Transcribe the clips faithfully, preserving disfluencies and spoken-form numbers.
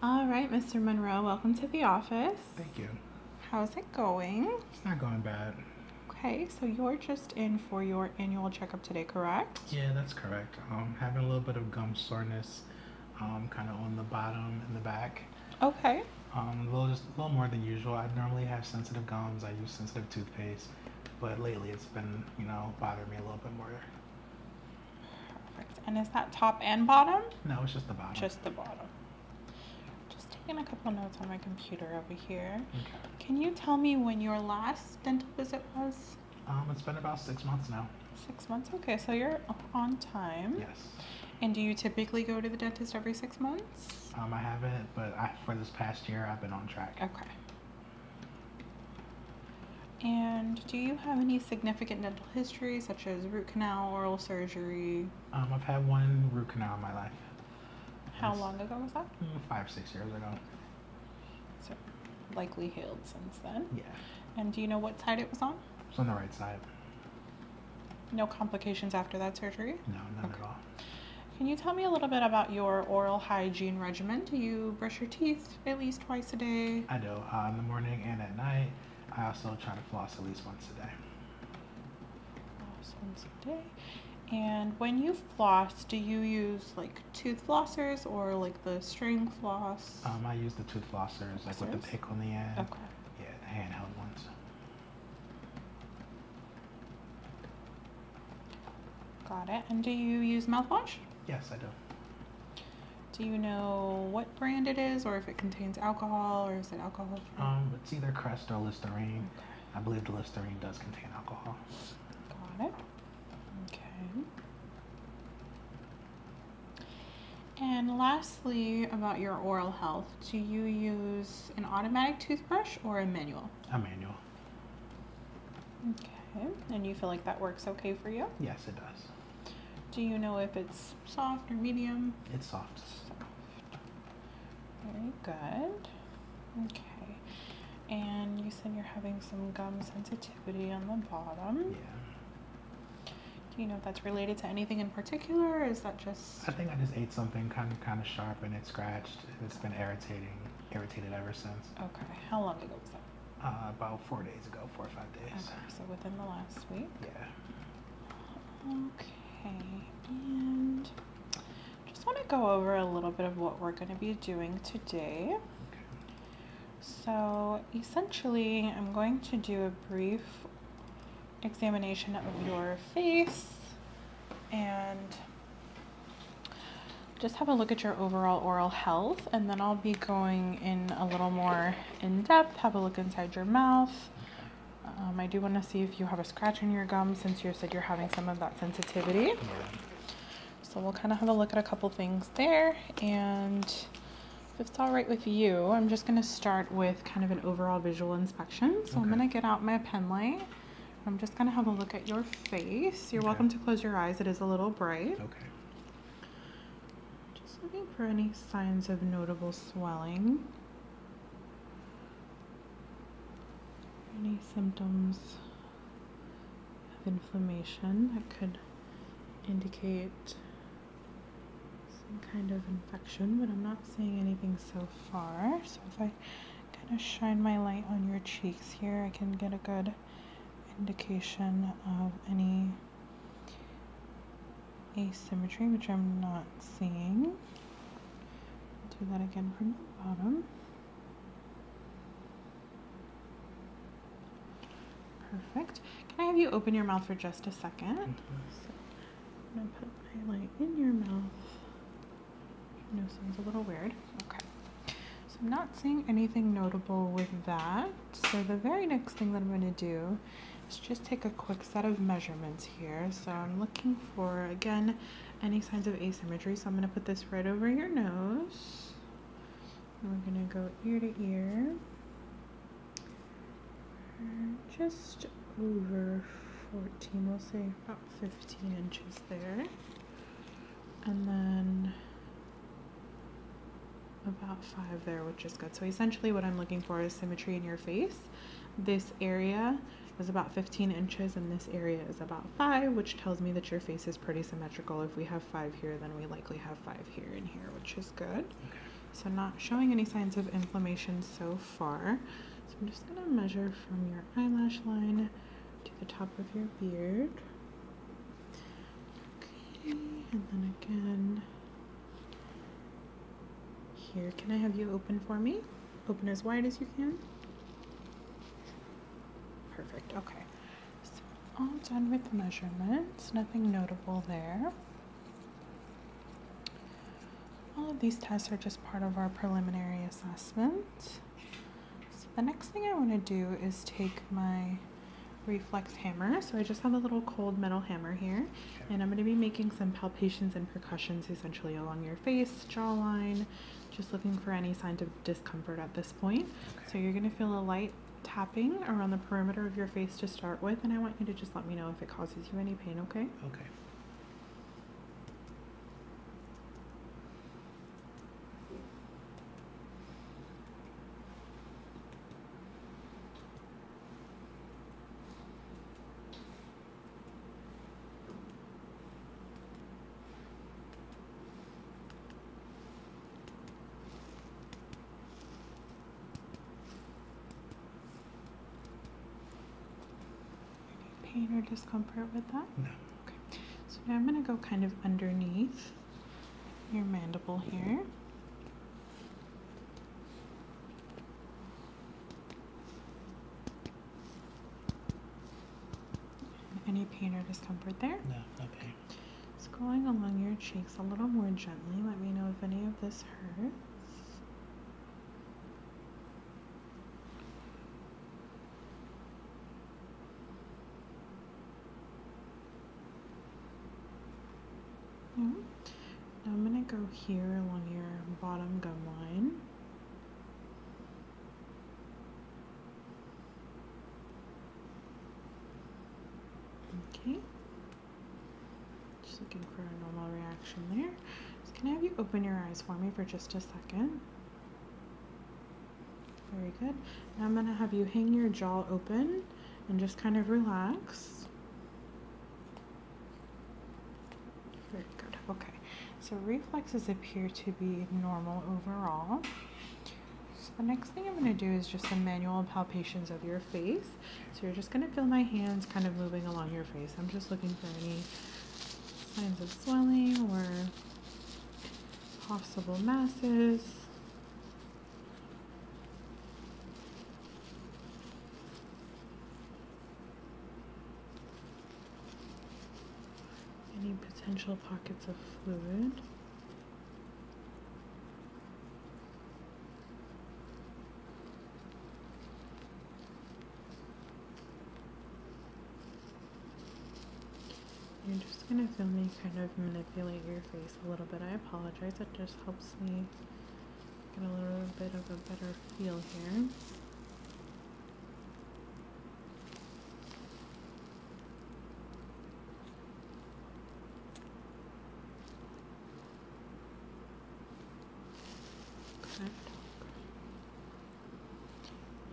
All right, Mister Monroe, welcome to the office. Thank you. How's it going? It's not going bad. Okay, so you're just in for your annual checkup today, correct? Yeah, that's correct. Um, having a little bit of gum soreness, um, kind of on the bottom and the back. Okay. Um, a little, just a little more than usual. I normally have sensitive gums. I use sensitive toothpaste, but lately it's been, you know, bothering me a little bit more. Perfect. And is that top and bottom? No, it's just the bottom. Just the bottom. Just taking a couple notes on my computer over here. Okay. Can you tell me when your last dental visit was? Um, it's been about six months now. Six months, okay. So you're on time. Yes. And do you typically go to the dentist every six months? Um, I haven't, but I, for this past year, I've been on track. Okay. And do you have any significant dental history, such as root canal, oral surgery? Um, I've had one root canal in my life. How That's, long ago was that? Five, six years ago. So likely healed since then. Yeah. And do you know what side it was on? It's on the right side. No complications after that surgery? No, none okay. at all. Can you tell me a little bit about your oral hygiene regimen? Do you brush your teeth at least twice a day? I do, uh, in the morning and at night. I also try to floss at least once a day. Floss once a day. And when you floss, do you use like tooth flossers or like the string floss? Um, I use the tooth flossers, flossers, like with the pick on the end. Okay. Yeah, the handheld ones. Got it. And do you use mouthwash? Yes, I do. Do you know what brand it is, or if it contains alcohol, or is it alcohol free? Um, it's either Crest or Listerine. Okay. I believe the Listerine does contain alcohol. Got it. Okay. And lastly, about your oral health, do you use an automatic toothbrush or a manual? A manual. Okay. And you feel like that works okay for you? Yes, it does. Do you know if it's soft or medium? It's soft. Soft. Very good. Okay. And you said you're having some gum sensitivity on the bottom. Yeah. You know if that's related to anything in particular, or is that just? I think I just ate something kind of kind of sharp and it scratched. It's been irritating, irritated ever since. Okay, how long ago was that? Uh, about four days ago, four or five days. Okay, so within the last week. Yeah. Okay, and just want to go over a little bit of what we're going to be doing today. Okay. So essentially, I'm going to do a brief examination of your face and just have a look at your overall oral health, and then I'll be going in a little more in depth, have a look inside your mouth. Um, I do want to see if you have a scratch in your gum since you said you're having some of that sensitivity. So we'll kind of have a look at a couple things there, and if it's all right with you, I'm just going to start with kind of an overall visual inspection. So okay. I'm going to get out my pen light. I'm just going to have a look at your face. You're okay. welcome to close your eyes. It is a little bright. Okay. Just looking for any signs of notable swelling. Any symptoms of inflammation that could indicate some kind of infection, but I'm not seeing anything so far. So if I kind of shine my light on your cheeks here, I can get a good indication of any asymmetry, which I'm not seeing. Do that again from the bottom. Perfect. Can I have you open your mouth for just a second? Mm-hmm. So I'm going to put my light in your mouth. I know it sounds a little weird. Okay. So I'm not seeing anything notable with that. So the very next thing that I'm going to do, let's just take a quick set of measurements here. So I'm looking for, again, any signs of asymmetry. So I'm going to put this right over your nose. And we're going to go ear to ear. Just over fourteen, we'll say about fifteen inches there. And then about five there, which is good. So essentially what I'm looking for is symmetry in your face. This area is about fifteen inches and this area is about five, which tells me that your face is pretty symmetrical. If we have five here, then we likely have five here and here, which is good. Okay. So not showing any signs of inflammation so far. So I'm just gonna measure from your eyelash line to the top of your beard. Okay, and then again here. Can I have you open for me? Open as wide as you can. Perfect, okay. So all done with the measurements, nothing notable there. All of these tests are just part of our preliminary assessment. So the next thing I want to do is take my reflex hammer. So I just have a little cold metal hammer here, and I'm going to be making some palpations and percussions essentially along your face, jawline, just looking for any signs of discomfort at this point. Okay. So you're going to feel a light tapping around the perimeter of your face to start with, and I want you to just let me know if it causes you any pain, okay? Okay. Or discomfort with that? No. Okay. So now I'm going to go kind of underneath your mandible here. Any pain or discomfort there? No, no pain. It's going along your cheeks a little more gently. Let me know if any of this hurts. Go here along your bottom gum line. Okay. Just looking for a normal reaction there. So can I have you open your eyes for me for just a second? Very good. Now I'm going to have you hang your jaw open and just kind of relax. Very good. Okay. So reflexes appear to be normal overall. So the next thing I'm going to do is just some manual palpations of your face. So you're just going to feel my hands kind of moving along your face. I'm just looking for any signs of swelling or possible masses. Any potential pockets of fluid. You're just going to feel me kind of manipulate your face a little bit. I apologize, it just helps me get a little bit of a better feel here.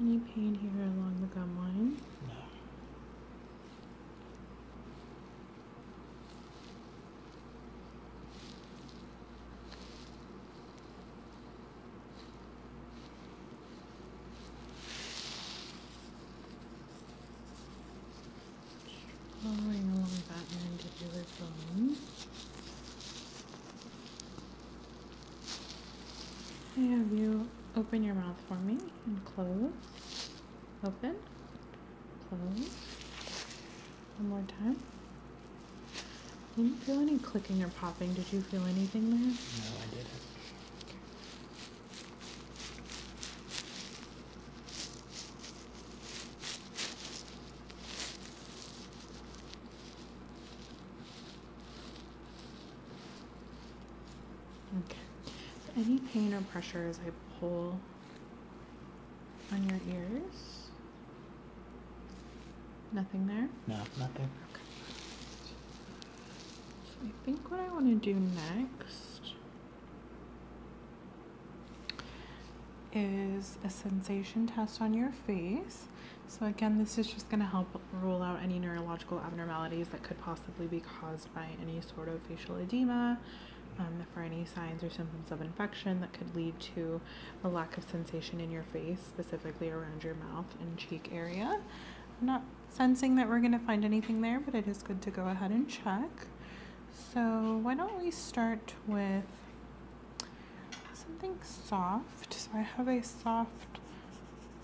Any pain here along the gum line? No. Rolling along that mandibular bone. I have you open your mouth for me and close. Open, close, one more time. Didn't feel any clicking or popping. Did you feel anything there? No, I didn't. Okay. So any pain or pressure as I pull on your ears? Nothing there? No, nothing. Okay. So I think what I want to do next is a sensation test on your face. So again, this is just going to help rule out any neurological abnormalities that could possibly be caused by any sort of facial edema, um, for any signs or symptoms of infection that could lead to a lack of sensation in your face, specifically around your mouth and cheek area. I'm not sensing that we're going to find anything there, but it is good to go ahead and check. So why don't we start with something soft. So I have a soft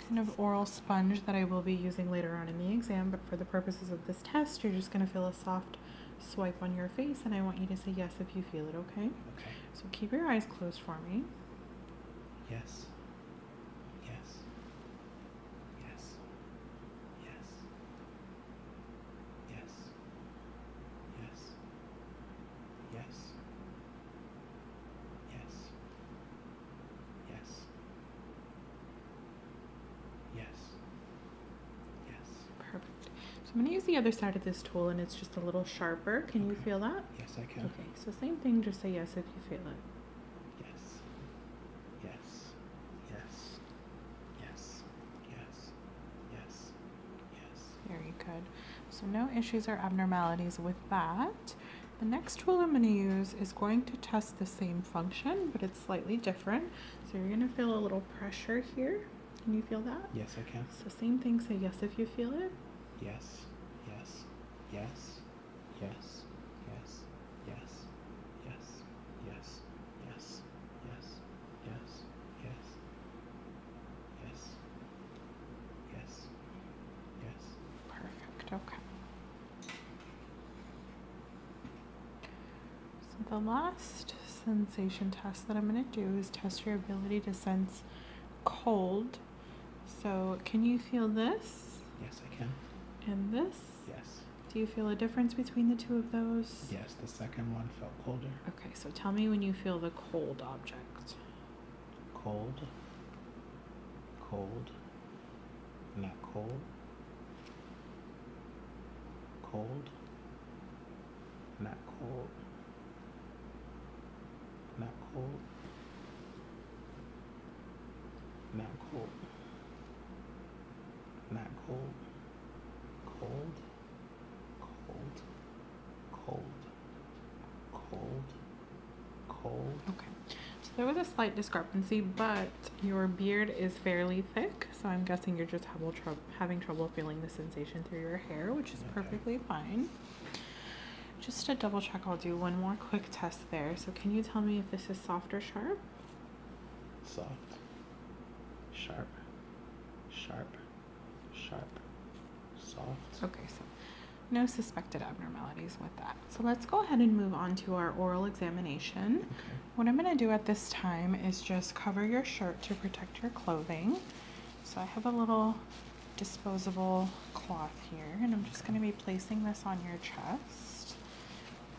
kind of oral sponge that I will be using later on in the exam, but for the purposes of this test, you're just going to feel a soft swipe on your face, and I want you to say yes if you feel it, okay? Okay. So keep your eyes closed for me. Yes. Yes. Yes. Yes. Yes. Yes. Yes. I'm going to use the other side of this tool, and it's just a little sharper. Can okay. you feel that? Yes, I can. Okay, so same thing, just say yes if you feel it. Yes. Yes. Yes. Yes. Yes. Yes. Yes. Very good. So no issues or abnormalities with that. The next tool I'm going to use is going to test the same function, but it's slightly different. So you're going to feel a little pressure here. Can you feel that? Yes, I can. So same thing, say yes if you feel it. Yes, yes, yes, yes, yes, yes, yes, yes, yes, yes, yes, yes, yes, yes, yes. Perfect, okay. So the last sensation test that I'm going to do is test your ability to sense cold. So can you feel this? Yes, I can. And this? Yes. Do you feel a difference between the two of those? Yes, the second one felt colder. Okay, so tell me when you feel the cold object. Cold. Cold. Not cold. Cold. Not cold. Not cold. Not cold. Not cold. Cold, cold, cold, cold, cold. Okay, so there was a slight discrepancy, but your beard is fairly thick, so I'm guessing you're just having trouble feeling the sensation through your hair, which is okay. perfectly fine. Just to double check, I'll do one more quick test there. So can you tell me if this is soft or sharp? Soft, sharp, sharp, sharp. Soft. Okay, so no suspected abnormalities with that. So let's go ahead and move on to our oral examination. Okay. What I'm going to do at this time is just cover your shirt to protect your clothing. So I have a little disposable cloth here, and I'm just okay. going to be placing this on your chest.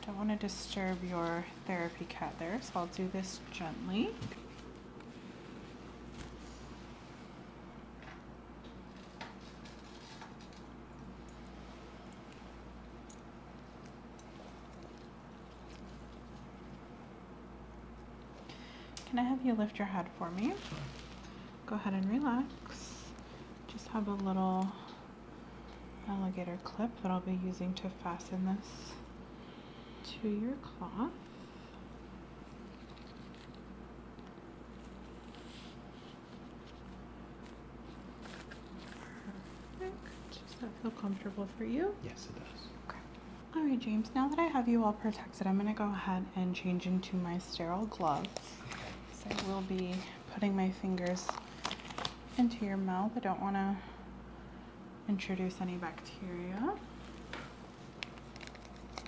Don't want to disturb your therapy cat there, so I'll do this gently. Can I have you lift your head for me? Sure. Go ahead and relax. Just have a little alligator clip that I'll be using to fasten this to your cloth. Perfect. Does that feel comfortable for you? Yes, it does. Okay. All right, James, now that I have you all protected, I'm gonna go ahead and change into my sterile gloves. I will be putting my fingers into your mouth. I don't want to introduce any bacteria. If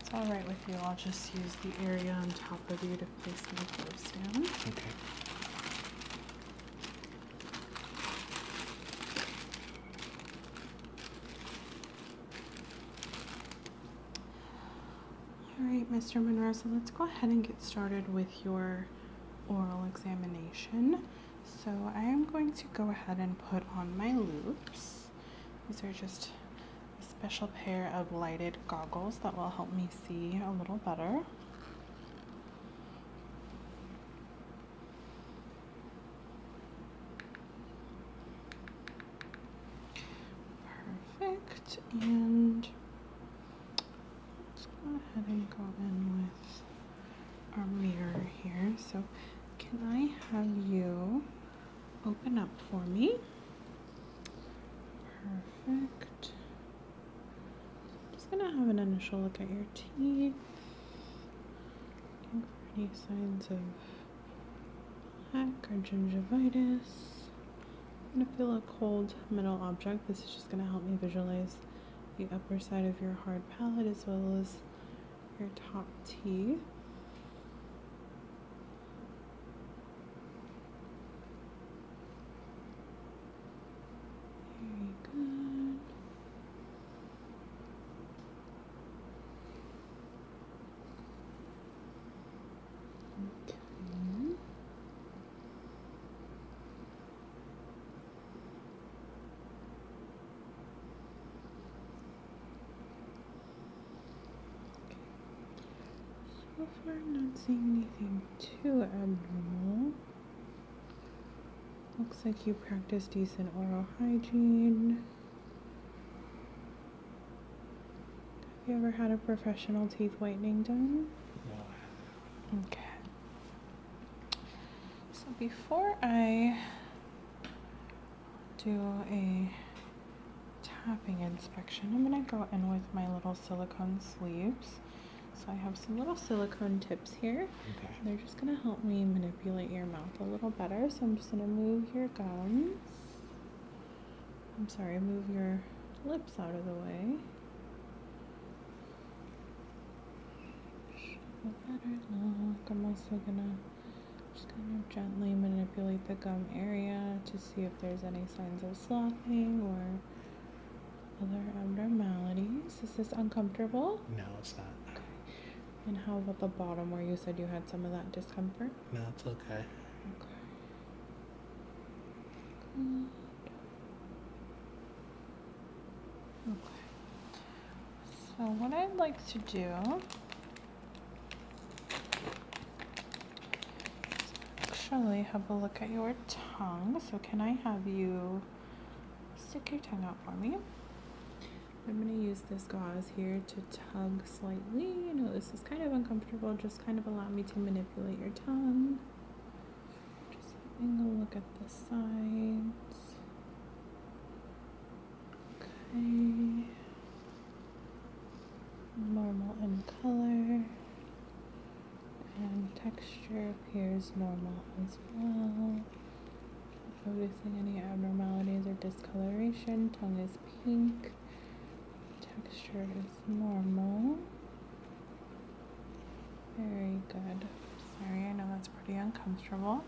it's all right with you, I'll just use the area on top of you to place my gloves down. Okay. Mister Monroe, so let's go ahead and get started with your oral examination. So I am going to go ahead and put on my loops. These are just a special pair of lighted goggles that will help me see a little better. Perfect. And let's go ahead and go in with our mirror here. So can I have you open up for me? Perfect. I'm just going to have an initial look at your teeth. Looking for any signs of plaque or gingivitis. I'm going to feel a cold metal object. This is just going to help me visualize the upper side of your hard palate as well as your top teeth. So far, not seeing anything too abnormal. Looks like you practice decent oral hygiene. Have you ever had a professional teeth whitening done? No. Okay. So before I do a tapping inspection, I'm gonna go in with my little silicone sleeves. So I have some little silicone tips here. Okay. They're just gonna help me manipulate your mouth a little better. So I'm just gonna move your gums. I'm sorry, move your lips out of the way. Should have a better look. I'm also gonna just kind of gently manipulate the gum area to see if there's any signs of sloughing or other abnormalities. Is this uncomfortable? No, it's not. And how about the bottom where you said you had some of that discomfort? No, it's okay. Okay. Good. Okay. So what I'd like to do is actually have a look at your tongue. So can I have you stick your tongue out for me? I'm going to use this gauze here to tug slightly. You know, this is kind of uncomfortable. Just kind of allow me to manipulate your tongue. Just having a look at the sides. Okay. Normal in color. And texture appears normal as well. Not noticing any abnormalities or discoloration. Tongue is pink. Texture is normal. Very good. Sorry, I know that's pretty uncomfortable.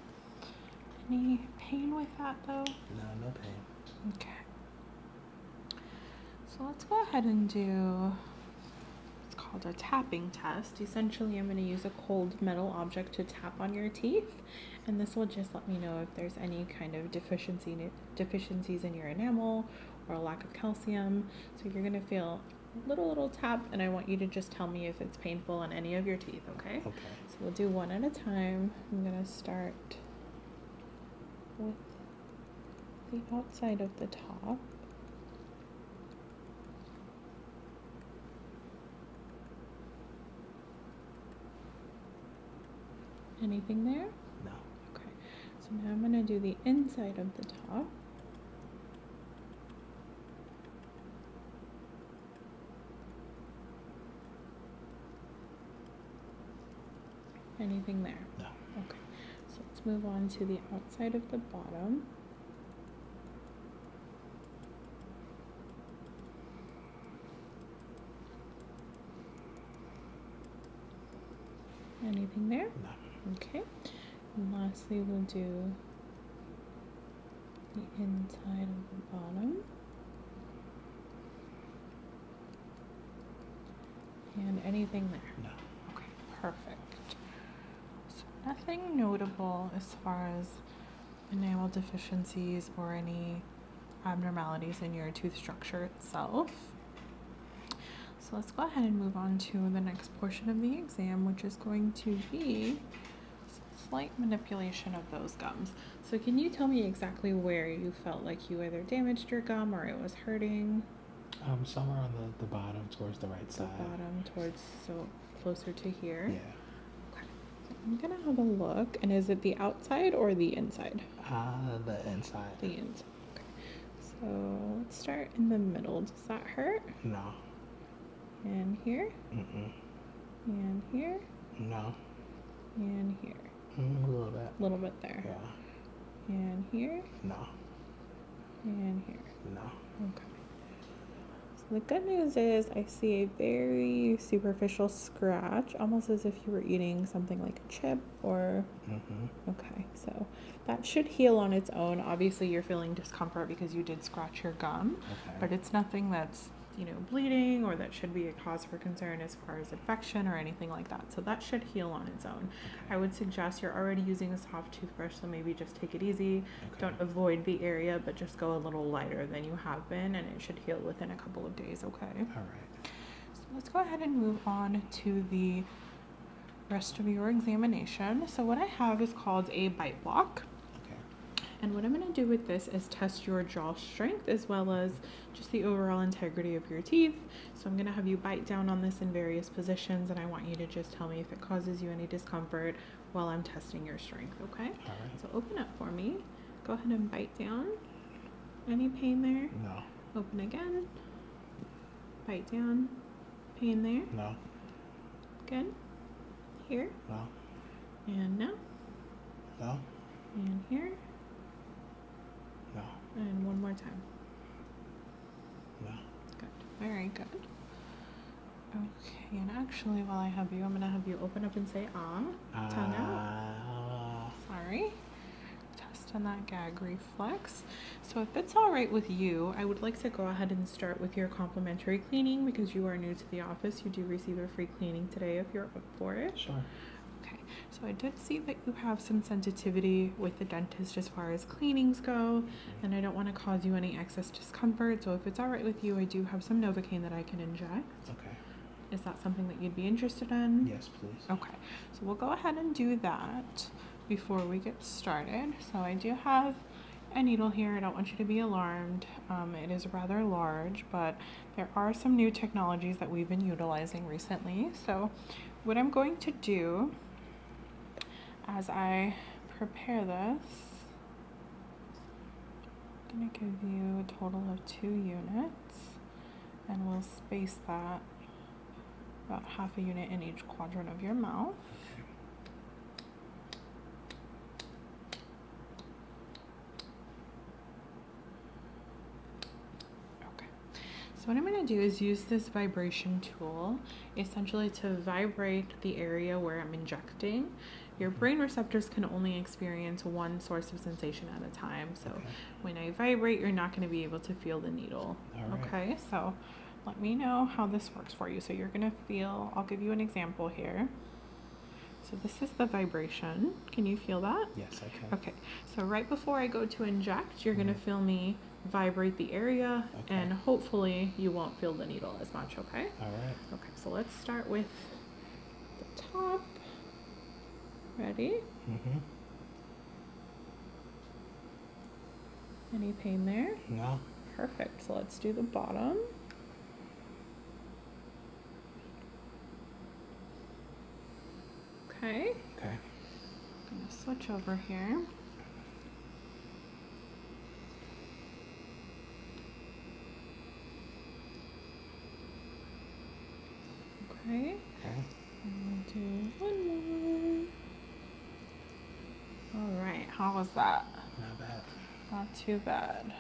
Any pain with that though? No, no pain. Okay. So let's go ahead and do what's called a tapping test. Essentially, I'm going to use a cold metal object to tap on your teeth, and this will just let me know if there's any kind of deficiency deficiencies in your enamel or a lack of calcium. So you're gonna feel a little, little tap, and I want you to just tell me if it's painful on any of your teeth, okay? Okay. So we'll do one at a time. I'm gonna start with the outside of the top. Anything there? No. Okay, so now I'm gonna do the inside of the top. Anything there? No. Okay. So let's move on to the outside of the bottom. Anything there? No. Okay. And lastly, we'll do the inside of the bottom. And anything there? No. Okay. Perfect. Nothing notable as far as enamel deficiencies or any abnormalities in your tooth structure itself. So let's go ahead and move on to the next portion of the exam, which is going to be slight manipulation of those gums. So can you tell me exactly where you felt like you either damaged your gum or it was hurting? Um, somewhere on the, the bottom towards the right side. The bottom towards, so closer to here. Yeah. I'm gonna have a look, and is it the outside or the inside? Ah, uh, the inside. The inside, okay. So let's start in the middle. Does that hurt? No. And here? Mm-mm. And here? No. And here? Mm, a little bit. A little bit there. Yeah. And here? No. And here? No. Okay. The good news is I see a very superficial scratch, almost as if you were eating something like a chip or... Mm-hmm. Okay, so that should heal on its own. Obviously, you're feeling discomfort because you did scratch your gum, okay. But it's nothing that's, you know, bleeding or that should be a cause for concern as far as infection or anything like that. So that should heal on its own. Okay. I would suggest you're already using a soft toothbrush, so maybe just take it easy. Okay. Don't avoid the area, but just go a little lighter than you have been, and it should heal within a couple of days, okay? All right. So let's go ahead and move on to the rest of your examination. So what I have is called a bite block. And what I'm going to do with this is test your jaw strength as well as just the overall integrity of your teeth. So I'm going to have you bite down on this in various positions, and I want you to just tell me if it causes you any discomfort while I'm testing your strength, okay? All right. So open up for me. Go ahead and bite down. Any pain there? No. Open again. Bite down. Pain there? No. Good. Here? No. And now? No. And here? No. And one more time. No. Good. Very good. Okay, and actually while I have you, I'm going to have you open up and say ah. Uh, Tongue out. Uh, Sorry. Test on that gag reflex. So if it's all right with you, I would like to go ahead and start with your complimentary cleaning because you are new to the office. You do receive a free cleaning today if you're up for it. Sure. So I did see that you have some sensitivity with the dentist as far as cleanings go, and I don't want to cause you any excess discomfort. So if it's all right with you, I do have some Novocaine that I can inject. Okay. Is that something that you'd be interested in? Yes, please. Okay. So we'll go ahead and do that before we get started. So I do have a needle here. I don't want you to be alarmed. Um, it is rather large, but there are some new technologies that we've been utilizing recently. So what I'm going to do as I prepare this, I'm going to give you a total of two units, and we'll space that about half a unit in each quadrant of your mouth. What I'm going to do is use this vibration tool essentially to vibrate the area where I'm injecting. Your brain receptors can only experience one source of sensation at a time. So okay. When I vibrate, you're not going to be able to feel the needle. Right. Okay, so let me know how this works for you. So you're going to feel, I'll give you an example here. So this is the vibration. Can you feel that? Yes, I can. Okay, so right before I go to inject, you're mm-hmm. going to feel me vibrate the area, okay. And hopefully you won't feel the needle as much, okay? All right. Okay, so let's start with the top. Ready? Mm-hmm. Any pain there? No. Perfect. So let's do the bottom. Okay. Okay. I'm going to switch over here. Okay. And we'll do one more. All right. How was that? Not bad. Not too bad.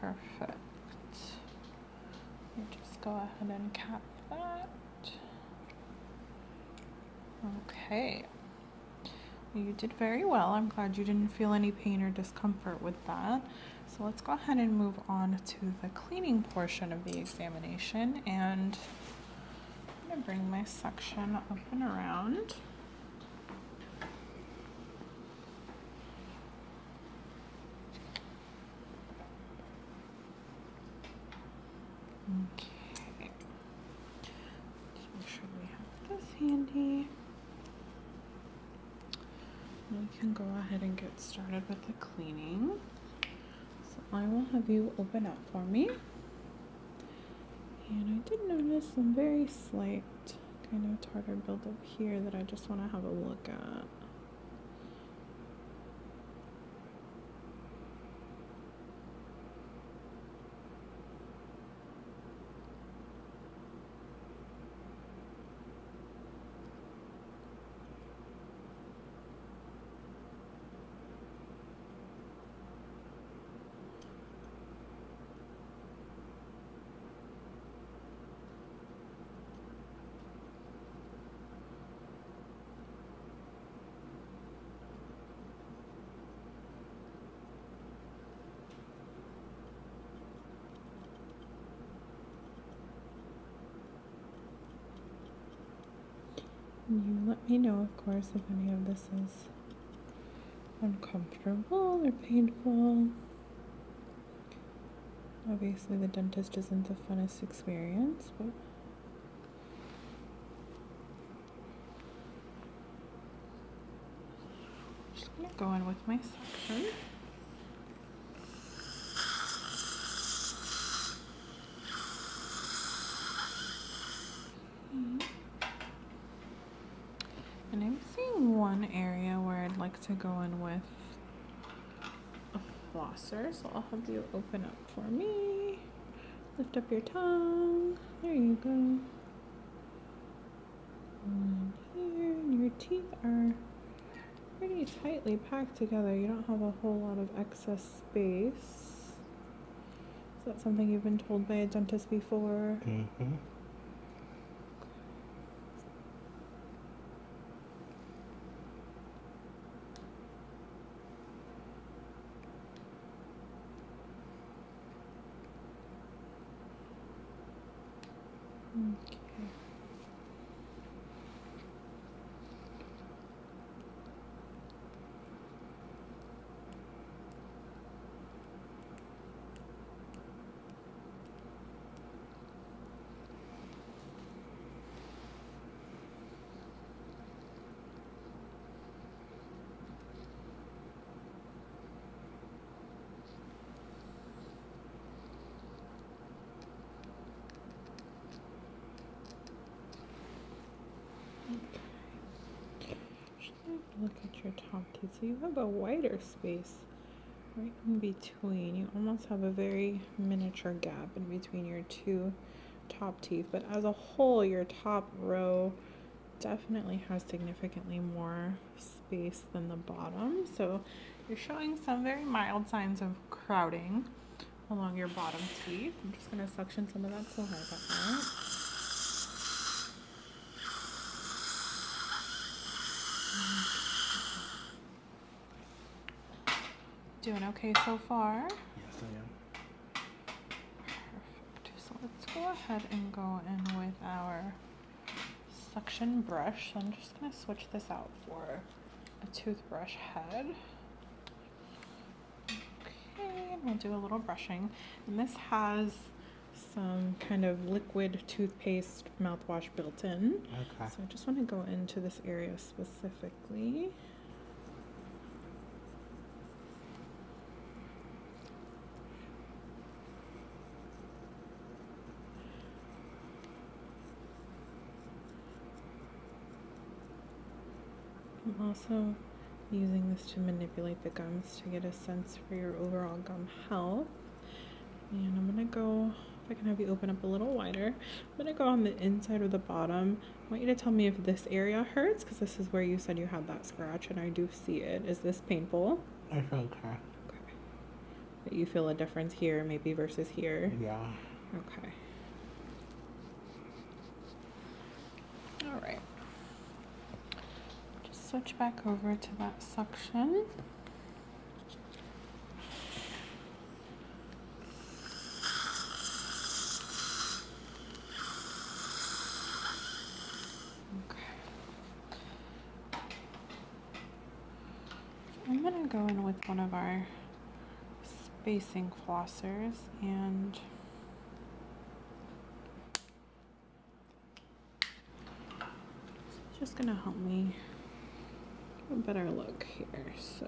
Perfect. You just go ahead and cap that. Okay. You did very well. I'm glad you didn't feel any pain or discomfort with that. So let's go ahead and move on to the cleaning portion of the examination, and I'm going to bring my section up and around. Okay. Let's make sure we have this handy. We can go ahead and get started with the cleaning. So I will have you open up for me. And I did notice some very slight kind of tartar buildup here that I just want to have a look at. You let me know, of course, if any of this is uncomfortable or painful. Obviously, the dentist isn't the funnest experience, but I'm just gonna go in with my suction. To go in with a flosser, so I'll have you open up for me. Lift up your tongue. There you go. And here, and your teeth are pretty tightly packed together. You don't have a whole lot of excess space. Is that something you've been told by a dentist before? Mm-hmm. Look at your top teeth. So you have a wider space right in between. You almost have a very miniature gap in between your two top teeth, but as a whole, your top row definitely has significantly more space than the bottom. So you're showing some very mild signs of crowding along your bottom teeth. I'm just going to suction some of that so hard about that. Doing okay so far? Yes, I am. Perfect. So let's go ahead and go in with our suction brush. So I'm just going to switch this out for a toothbrush head. Okay, and we'll do a little brushing. And this has some kind of liquid toothpaste mouthwash built in. Okay. So I just want to go into this area specifically. I'm also using this to manipulate the gums to get a sense for your overall gum health. And I'm going to go, if I can have you open up a little wider, I'm going to go on the inside or the bottom. I want you to tell me if this area hurts, because this is where you said you had that scratch, and I do see it. Is this painful? It's okay. Okay. But you feel a difference here, maybe, versus here? Yeah. Okay. All right. Switch back over to that suction. Okay. I'm gonna go in with one of our spacing flossers and just gonna help me get a better look here. So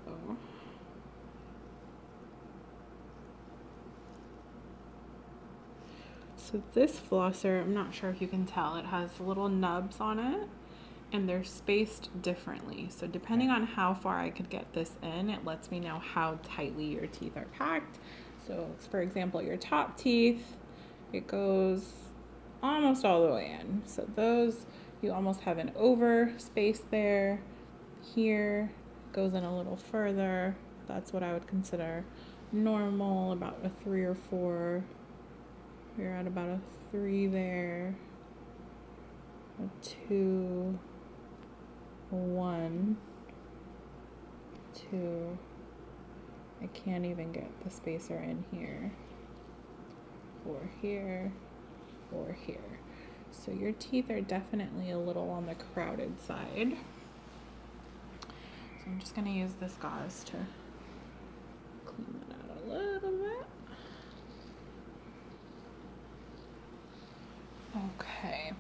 So this flosser, I'm not sure if you can tell, it has little nubs on it and they're spaced differently. So depending on how far I could get this in, it lets me know how tightly your teeth are packed. So for example, your top teeth, it goes almost all the way in. So those, you almost have an over space there. Here goes in a little further. That's what I would consider normal, about a three or four. We're at about a three there, a two, a one, two. I can't even get the spacer in here, or here, or here. So your teeth are definitely a little on the crowded side. So I'm just gonna use this gauze to clean that out a little bit. Okay,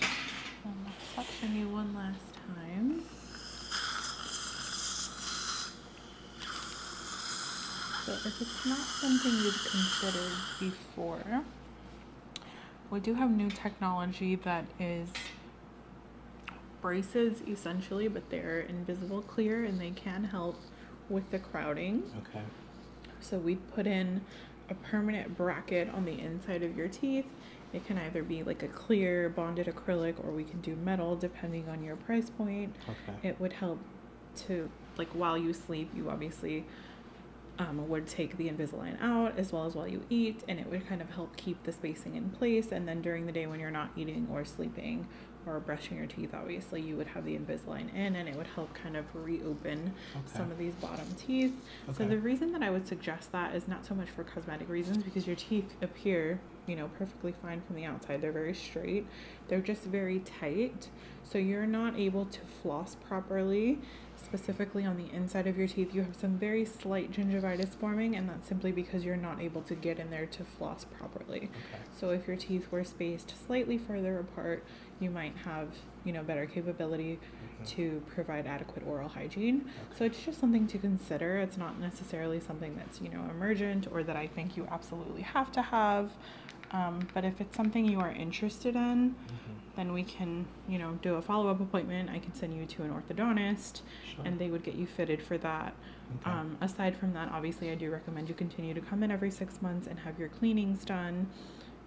I'm gonna suction you one last time. So if it's not something you'd considered before, we do have new technology that is braces essentially, but they're invisible clear and they can help with the crowding. Okay. So we put in a permanent bracket on the inside of your teeth. It can either be like a clear bonded acrylic, or we can do metal depending on your price point. Okay. It would help to, like, while you sleep, you obviously um, would take the Invisalign out, as well as while you eat, and it would kind of help keep the spacing in place. And then during the day when you're not eating or sleeping or brushing your teeth, obviously you would have the Invisalign in, and it would help kind of reopen okay. some of these bottom teeth. Okay. So the reason that I would suggest that is not so much for cosmetic reasons, because your teeth appear, you know, perfectly fine from the outside. They're very straight. They're just very tight. So you're not able to floss properly, specifically on the inside of your teeth. You have some very slight gingivitis forming, and that's simply because you're not able to get in there to floss properly. Okay. So if your teeth were spaced slightly further apart, you might have, you know, better capability mm-hmm. to provide adequate oral hygiene. Okay. So it's just something to consider. It's not necessarily something that's, you know, emergent or that I think you absolutely have to have. Um, but if it's something you are interested in, mm-hmm. then we can, you know, do a follow-up appointment. I can send you to an orthodontist, sure. and they would get you fitted for that. Okay. Um, aside from that, obviously, I do recommend you continue to come in every six months and have your cleanings done.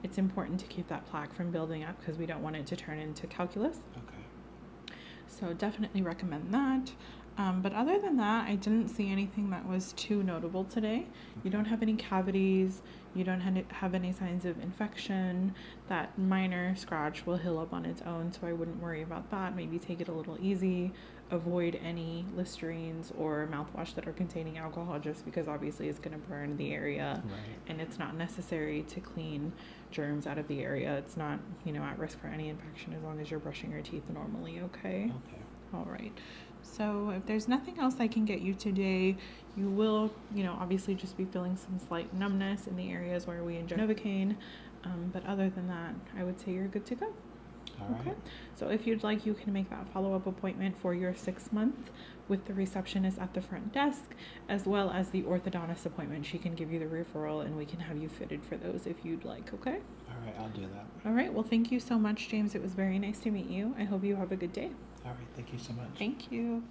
It's important to keep that plaque from building up because we don't want it to turn into calculus. Okay. So definitely recommend that. Um, but other than that, I didn't see anything that was too notable today. Okay. You don't have any cavities. You don't have any signs of infection. That minor scratch will heal up on its own, so I wouldn't worry about that. Maybe take it a little easy. Avoid any Listerines or mouthwash that are containing alcohol, just because obviously it's going to burn the area. Right. And it's not necessary to clean germs out of the area. It's not, you know, at risk for any infection as long as you're brushing your teeth normally, okay? Okay. All right. So if there's nothing else I can get you today, you will, you know, obviously just be feeling some slight numbness in the areas where we inject Novocaine. Um, but other than that, I would say you're good to go. All okay. Right. So if you'd like, you can make that follow-up appointment for your six month with the receptionist at the front desk, as well as the orthodontist appointment. She can give you the referral and we can have you fitted for those if you'd like. Okay. All right. I'll do that. All right. Well, thank you so much, James. It was very nice to meet you. I hope you have a good day. All right. Thank you so much. Thank you.